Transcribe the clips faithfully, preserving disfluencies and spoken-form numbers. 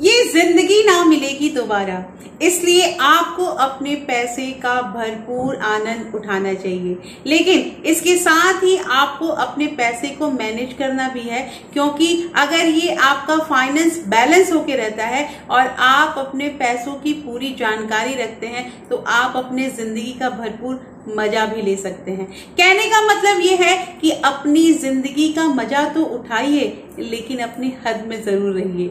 ये जिंदगी ना मिलेगी दोबारा, इसलिए आपको अपने पैसे का भरपूर आनंद उठाना चाहिए। लेकिन इसके साथ ही आपको अपने पैसे को मैनेज करना भी है, क्योंकि अगर ये आपका फाइनेंस बैलेंस होके रहता है और आप अपने पैसों की पूरी जानकारी रखते हैं तो आप अपने जिंदगी का भरपूर मजा भी ले सकते हैं। कहने का मतलब ये है कि अपनी जिंदगी का मजा तो उठाइए, लेकिन अपनी हद में जरूर रहिए।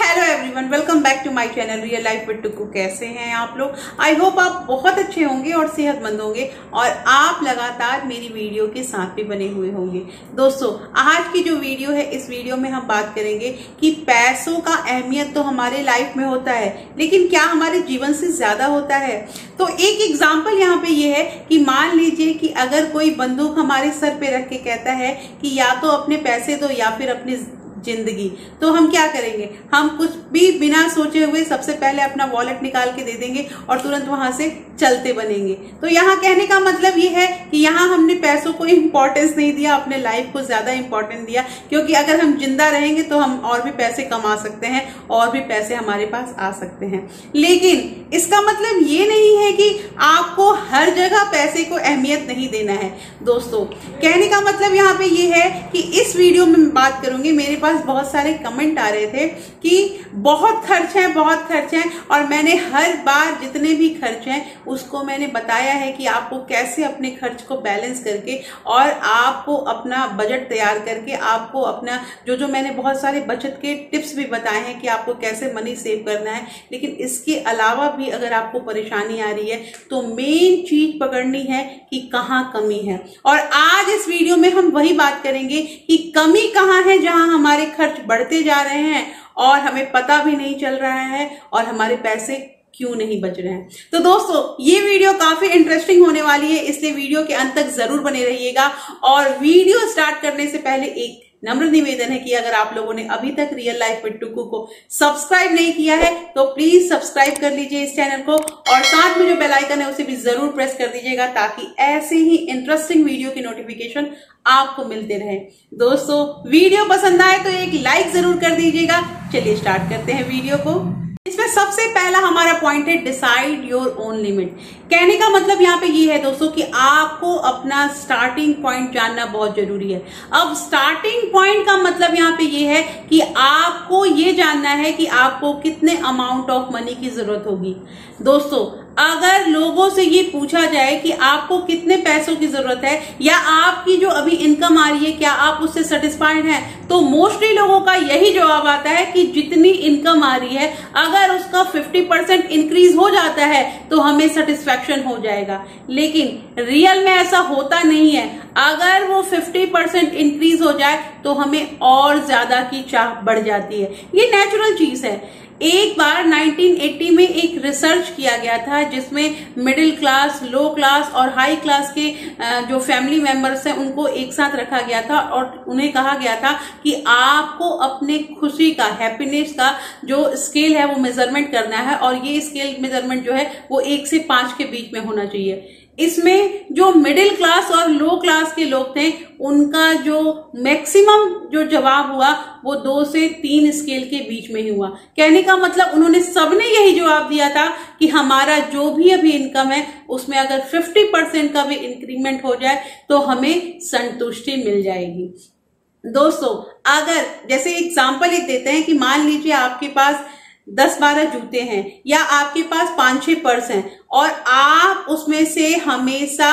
Hello everyone, welcome back to my channel real life with Tuku. कैसे हैं आप लोग? आई होप आप बहुत अच्छे होंगे और सेहतमंद होंगे और आप लगातार मेरी वीडियो के साथ भी बने हुए होंगे। दोस्तों, आज की जो वीडियो है, इस वीडियो में हम बात करेंगे कि पैसों का अहमियत तो हमारे लाइफ में होता है, लेकिन क्या हमारे जीवन से ज्यादा होता है? तो एक एग्जाम्पल यहाँ पे ये है कि मान लीजिए कि अगर कोई बंदूक हमारे सर पे रख के कहता है कि या तो अपने पैसे दो या फिर अपने जिंदगी, तो हम क्या करेंगे? हम कुछ भी बिना सोचे हुए सबसे पहले अपना वॉलेट निकाल के दे देंगे और तुरंत वहां से चलते बनेंगे। तो यहाँ कहने का मतलब ये है कि यहाँ हमने पैसों को इम्पोर्टेंस नहीं दिया, अपने लाइफ को ज्यादा इम्पोर्टेंस दिया, क्योंकि अगर हम जिंदा रहेंगे तो हम और भी पैसे कमा सकते हैं और भी पैसे हमारे पास आ सकते हैं। लेकिन इसका मतलब ये नहीं है कि आपको हर जगह पैसे को अहमियत नहीं देना है। दोस्तों, कहने का मतलब यहाँ पे ये है कि इस वीडियो में बात करूंगी। मेरे पास बहुत सारे कमेंट आ रहे थे कि बहुत खर्च है, बहुत खर्च है, और मैंने हर बार जितने भी खर्च हैं उसको मैंने बताया है कि आपको कैसे अपने खर्च को बैलेंस करके और आपको अपना बजट तैयार करके आपको अपना जो जो मैंने बहुत सारे बचत के टिप्स भी बताए हैं कि आपको कैसे मनी सेव करना है। लेकिन इसके अलावा भी अगर आपको परेशानी आ रही है तो मेन चीज पकड़नी है कि कहाँ कमी है, और आज इस वीडियो में हम वही बात करेंगे कि कमी कहाँ है जहाँ हमारे खर्च बढ़ते जा रहे हैं और हमें पता भी नहीं चल रहा है और हमारे पैसे क्यों नहीं बच रहे हैं। तो दोस्तों, ये वीडियो काफी इंटरेस्टिंग होने वाली है, इसलिए वीडियो के अंत तक जरूर बने रहिएगा। और वीडियो स्टार्ट करने से पहले एक नम्र निवेदन है कि अगर आप लोगों ने अभी तक रियल लाइफ विद टुकू को सब्सक्राइब नहीं किया है तो प्लीज सब्सक्राइब कर लीजिए इस चैनल को, और साथ में जो बेल आइकन है उसे भी जरूर प्रेस कर दीजिएगा ताकि ऐसे ही इंटरेस्टिंग वीडियो की नोटिफिकेशन आपको मिलते रहे। दोस्तों, वीडियो पसंद आए तो एक लाइक जरूर कर दीजिएगा। चलिए स्टार्ट करते हैं वीडियो को। इसमें सबसे पहला हमारा पॉइंट है डिसाइड योर ओन लिमिट। कहने का मतलब यहाँ पे ये है दोस्तों कि आपको अपना स्टार्टिंग पॉइंट जानना बहुत जरूरी है। अब स्टार्टिंग पॉइंट का मतलब यहाँ पे ये है कि आपको ये जानना है कि आपको कितने अमाउंट ऑफ मनी की जरूरत होगी। दोस्तों, अगर लोगों से ये पूछा जाए कि आपको कितने पैसों की जरूरत है या आपकी जो अभी इनकम आ रही है क्या आप उससे सेटिस्फाइड हैं, तो मोस्टली लोगों का यही जवाब आता है कि जितनी इनकम आ रही है अगर उसका पचास परसेंट इंक्रीज हो जाता है तो हमें सेटिस्फेक्शन हो जाएगा। लेकिन रियल में ऐसा होता नहीं है। अगर वो पचास परसेंट इंक्रीज हो जाए तो हमें और ज्यादा की चाह बढ़ जाती है। ये नेचुरल चीज है। एक बार नाइनटीन एटी में एक रिसर्च किया गया था जिसमें मिडिल क्लास, लो क्लास और हाई क्लास के जो फैमिली मेंबर्स हैं उनको एक साथ रखा गया था और उन्हें कहा गया था कि आपको अपने खुशी का, हैप्पीनेस का जो स्केल है वो मेजरमेंट करना है, और ये स्केल मेजरमेंट जो है वो एक से पांच के बीच में होना चाहिए। इसमें जो मिडिल क्लास और लो क्लास के लोग थे उनका जो मैक्सिमम जो जवाब हुआ वो दो से तीन स्केल के बीच में ही हुआ। कहने का मतलब उन्होंने सबने यही जवाब दिया था कि हमारा जो भी अभी इनकम है उसमें अगर पचास परसेंट का भी इंक्रीमेंट हो जाए तो हमें संतुष्टि मिल जाएगी। दोस्तों, अगर जैसे एग्जाम्पल एक देते हैं कि मान लीजिए आपके पास दस बारह जूते हैं या आपके पास पांच छह पर्स हैं और आप उसमें से हमेशा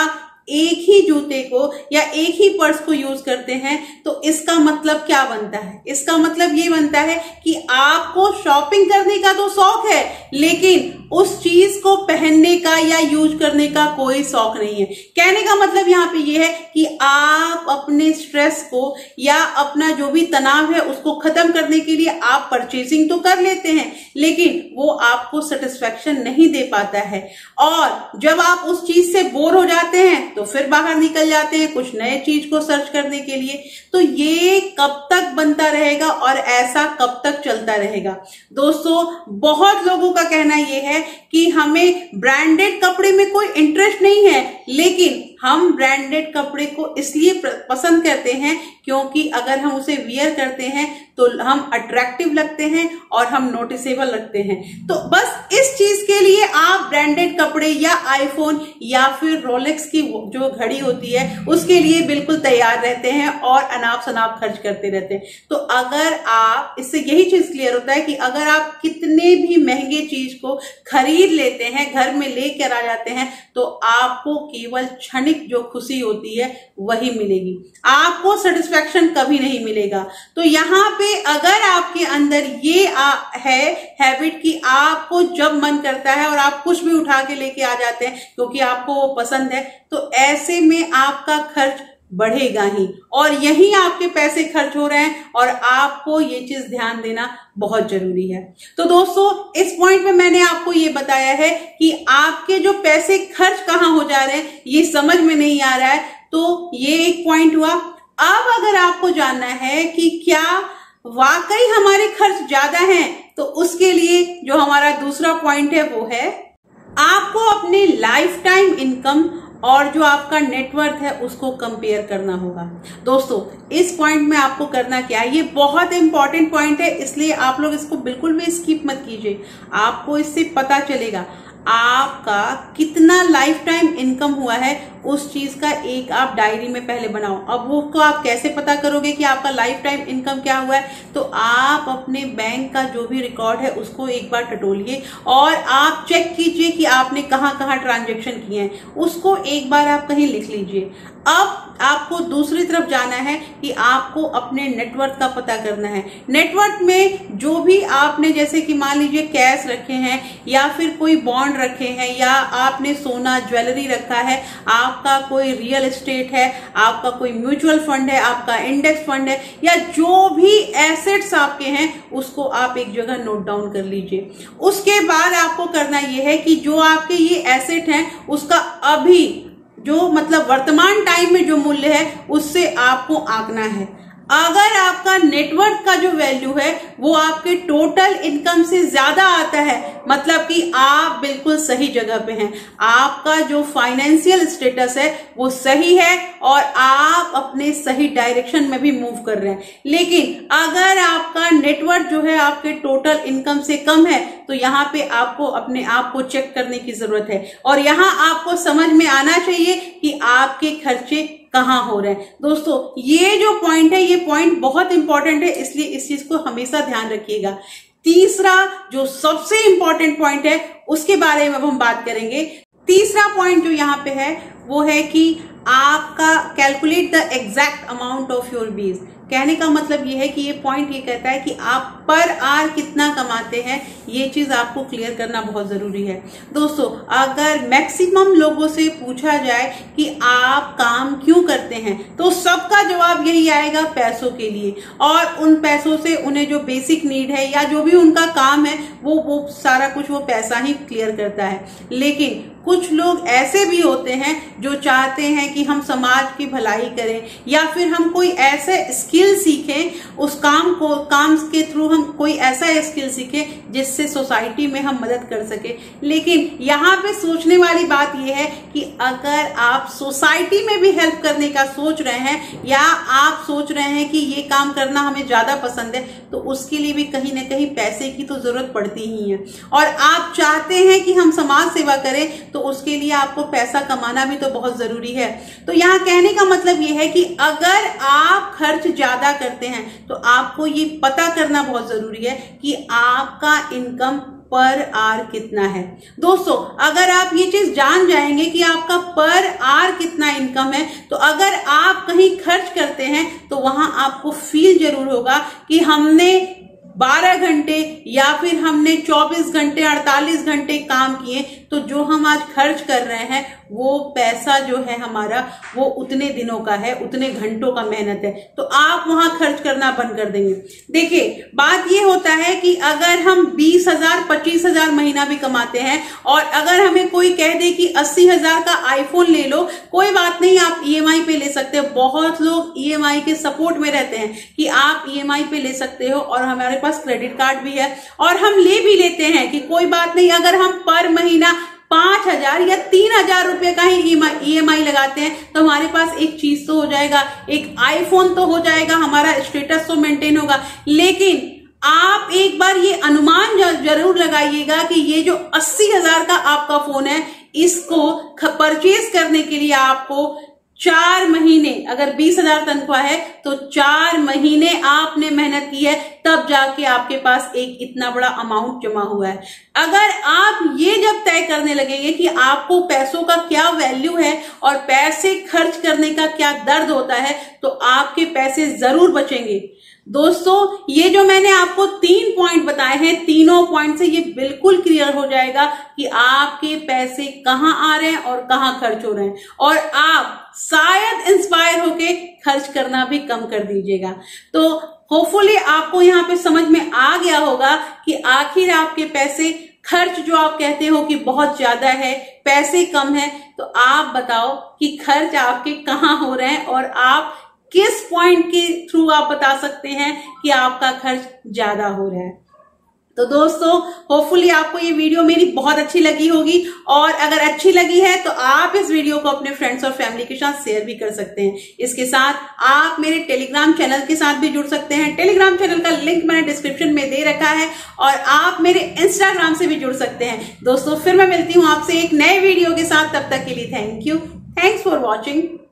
एक ही जूते को या एक ही पर्स को यूज करते हैं, तो इसका मतलब क्या बनता है? इसका मतलब ये बनता है कि आपको शॉपिंग करने का तो शौक है लेकिन उस चीज को पहनने का या यूज करने का कोई शौक नहीं है। कहने का मतलब यहाँ पे ये है कि आप अपने स्ट्रेस को या अपना जो भी तनाव है उसको खत्म करने के लिए आप परचेजिंग तो कर लेते हैं लेकिन वो आपको सेटिस्फेक्शन नहीं दे पाता है, और जब आप उस चीज से बोर हो जाते हैं तो फिर बाहर निकल जाते हैं कुछ नए चीज को सर्च करने के लिए। तो ये कब तक बनता रहेगा और ऐसा कब तक चलता रहेगा? दोस्तों, बहुत लोगों का कहना यह है कि हमें ब्रांडेड कपड़े में कोई इंटरेस्ट नहीं है, लेकिन हम ब्रांडेड कपड़े को इसलिए पसंद करते हैं क्योंकि अगर हम उसे वियर करते हैं तो हम अट्रैक्टिव लगते हैं और हम नोटिसेबल लगते हैं। तो बस इस चीज के लिए आप ब्रांडेड कपड़े या आईफोन या फिर रोलेक्स की जो घड़ी होती है उसके लिए बिल्कुल तैयार रहते हैं और अनाप शनाप खर्च करते रहते हैं। तो अगर आप, इससे यही चीज क्लियर होता है कि अगर आप कितने भी महंगे चीज को खरीद लेते हैं, घर में लेकर आ जाते हैं, तो आपको केवल क्षणिक जो खुशी होती है वही मिलेगी, आपको सेटिस्फेक्शन कभी नहीं मिलेगा। तो यहाँ पे अगर आपके अंदर ये आ, है हैबिट कि आपको जब मन करता है और आप कुछ भी उठा के लेके आ जाते हैं क्योंकि आपको वो पसंद है, तो ऐसे में आपका खर्च बढ़ेगा ही और यही आपके पैसे खर्च हो रहे हैं और आपको ये चीज ध्यान देना बहुत जरूरी है। तो दोस्तों इस पॉइंट में मैंने आपको ये बताया है कि आपके जो पैसे खर्च कहाँ हो जा रहे हैं ये समझ में नहीं आ रहा है, तो ये एक पॉइंट हुआ। अब अगर आपको जानना है कि क्या वाकई हमारे खर्च ज्यादा हैं, तो उसके लिए जो हमारा दूसरा पॉइंट है वो है आपको अपने लाइफ टाइम इनकम और जो आपका नेटवर्थ है उसको कंपेयर करना होगा। दोस्तों इस पॉइंट में आपको करना क्या है, ये बहुत इंपॉर्टेंट पॉइंट है, इसलिए आप लोग इसको बिल्कुल भी स्किप मत कीजिए। आपको इससे पता चलेगा आपका कितना लाइफ टाइम इनकम हुआ है, उस चीज का एक आप डायरी में पहले बनाओ। अब वो को आप कैसे पता करोगे कि आपका लाइफ टाइम इनकम क्या हुआ है, तो आप अपने बैंक का जो भी रिकॉर्ड है उसको एक बार टटोलिए और आप चेक कीजिए कि आपने कहाँ कहाँ ट्रांजेक्शन किए हैं, उसको एक बार आप कहीं लिख लीजिए। अब आपको दूसरी तरफ जाना है कि आपको अपने नेटवर्थ का पता करना है। नेटवर्थ में जो भी आपने, जैसे कि मान लीजिए कैश रखे हैं या फिर कोई बॉन्ड रखे हैं या आपने सोना ज्वेलरी रखा है, आपका कोई रियल एस्टेट है, आपका कोई म्यूचुअल फंड है, आपका इंडेक्स फंड है, या जो भी एसेट्स आपके हैं उसको आप एक जगह नोट डाउन कर लीजिए। उसके बाद आपको करना यह है कि जो आपके ये एसेट हैं उसका अभी जो मतलब वर्तमान टाइम में जो मूल्य है उससे आपको आंकना है। अगर आपका नेटवर्थ का जो वैल्यू है वो आपके टोटल इनकम से ज्यादा आता है, मतलब कि आप बिल्कुल सही जगह पे हैं, आपका जो फाइनेंशियल स्टेटस है वो सही है और आप अपने सही डायरेक्शन में भी मूव कर रहे हैं। लेकिन अगर आपका नेटवर्थ जो है आपके टोटल इनकम से कम है, तो यहाँ पे आपको अपने आप को चेक करने की जरूरत है और यहाँ आपको समझ में आना चाहिए कि आपके खर्चे कहाँ हो रहे हैं। दोस्तों ये जो पॉइंट है ये पॉइंट बहुत इंपॉर्टेंट है, इसलिए इस चीज को हमेशा ध्यान रखिएगा। तीसरा जो सबसे इंपॉर्टेंट पॉइंट है उसके बारे में अब हम बात करेंगे। तीसरा पॉइंट जो यहाँ पे है वो है कि आपका calculate the exact amount of your बीज। कहने का मतलब यह है कि ये पॉइंट ये कहता है कि आप पर आर कितना कमाते हैं, ये चीज आपको क्लियर करना बहुत जरूरी है। दोस्तों अगर मैक्सिमम लोगों से पूछा जाए कि आप काम क्यों करते हैं, तो सबका जवाब यही आएगा पैसों के लिए, और उन पैसों से उन्हें जो बेसिक नीड है या जो भी उनका काम है वो वो सारा कुछ वो पैसा ही क्लियर करता है। लेकिन कुछ लोग ऐसे भी होते हैं जो चाहते हैं कि हम समाज की भलाई करें या फिर हम कोई ऐसे स्किल सीखें, उस काम को काम के थ्रू हम कोई ऐसा स्किल सीखें जिससे सोसाइटी में हम मदद कर सके। लेकिन यहाँ पे सोचने वाली बात यह है कि अगर आप सोसाइटी में भी हेल्प करने का सोच रहे हैं या आप सोच रहे हैं कि ये काम करना हमें ज्यादा पसंद है, तो उसके लिए भी कहीं ना कहीं पैसे की तो जरूरत पड़ती ही है, और आप चाहते हैं कि हम समाज सेवा करें तो उसके लिए आपको पैसा कमाना भी तो बहुत जरूरी है। तो यहाँ कहने का मतलब यह है कि अगर आप खर्च ज्यादा करते हैं तो आपको ये पता करना बहुत जरूरी है कि आपका इनकम पर आर कितना है। दोस्तों अगर आप ये चीज जान जाएंगे कि आपका पर आर कितना इनकम है, तो अगर आप कहीं खर्च करते हैं तो वहां आपको फील जरूर होगा कि हमने बारह घंटे या फिर हमने चौबीस घंटे अड़तालीस घंटे काम किए, तो जो हम आज खर्च कर रहे हैं वो पैसा जो है हमारा वो उतने दिनों का है, उतने घंटों का मेहनत है, तो आप वहां खर्च करना बंद कर देंगे। देखिए बात ये होता है कि अगर हम बीस हजार पच्चीस हजार महीना भी कमाते हैं और अगर हमें कोई कह दे कि अस्सी हजार का आईफोन ले लो, कोई बात नहीं, आप ईएमआई पे ले सकते हो। बहुत लोग ईएमआई के सपोर्ट में रहते हैं कि आप ईएमआई पे ले सकते हो और हमारे पास क्रेडिट कार्ड भी है और हम ले भी लेते हैं कि कोई बात नहीं, अगर हम पर महीना पांच हजार या तीन हजार रुपए का ही ई एम आई लगाते हैं तो हमारे पास एक चीज तो हो जाएगा, एक आईफोन तो हो जाएगा, हमारा स्टेटस तो मेंटेन होगा। लेकिन आप एक बार ये अनुमान जरूर लगाइएगा कि ये जो अस्सी हजार का आपका फोन है, इसको परचेज करने के लिए आपको चार महीने, अगर बीस हजार तनख्वाह है तो चार महीने आपने मेहनत की है, तब जाके आपके पास एक इतना बड़ा अमाउंट जमा हुआ है। अगर आप ये जब तय करने लगेंगे कि आपको पैसों का क्या वैल्यू है और पैसे खर्च करने का क्या दर्द होता है, तो आपके पैसे जरूर बचेंगे। दोस्तों ये जो मैंने आपको तीन पॉइंट बताए हैं, तीनों पॉइंट से ये बिल्कुल क्लियर हो जाएगा कि आपके पैसे कहाँ आ रहे हैं और कहाँ खर्च हो रहे हैं, और आप शायद इंस्पायर होके खर्च करना भी कम कर दीजिएगा। तो होपफुली आपको यहाँ पे समझ में आ गया होगा कि आखिर आपके पैसे खर्च, जो आप कहते हो कि बहुत ज्यादा है, पैसे कम है, तो आप बताओ कि खर्च आपके कहाँ हो रहे हैं और आप किस पॉइंट के थ्रू आप बता सकते हैं कि आपका खर्च ज्यादा हो रहा है। तो दोस्तों होपफुली आपको ये वीडियो मेरी बहुत अच्छी लगी होगी, और अगर अच्छी लगी है तो आप इस वीडियो को अपने फ्रेंड्स और फैमिली के साथ शेयर भी कर सकते हैं। इसके साथ आप मेरे टेलीग्राम चैनल के साथ भी जुड़ सकते हैं, टेलीग्राम चैनल का लिंक मैंने डिस्क्रिप्शन में दे रखा है, और आप मेरे इंस्टाग्राम से भी जुड़ सकते हैं। दोस्तों फिर मैं मिलती हूँ आपसे एक नए वीडियो के साथ, तब तक के लिए thank you, thanks for watching.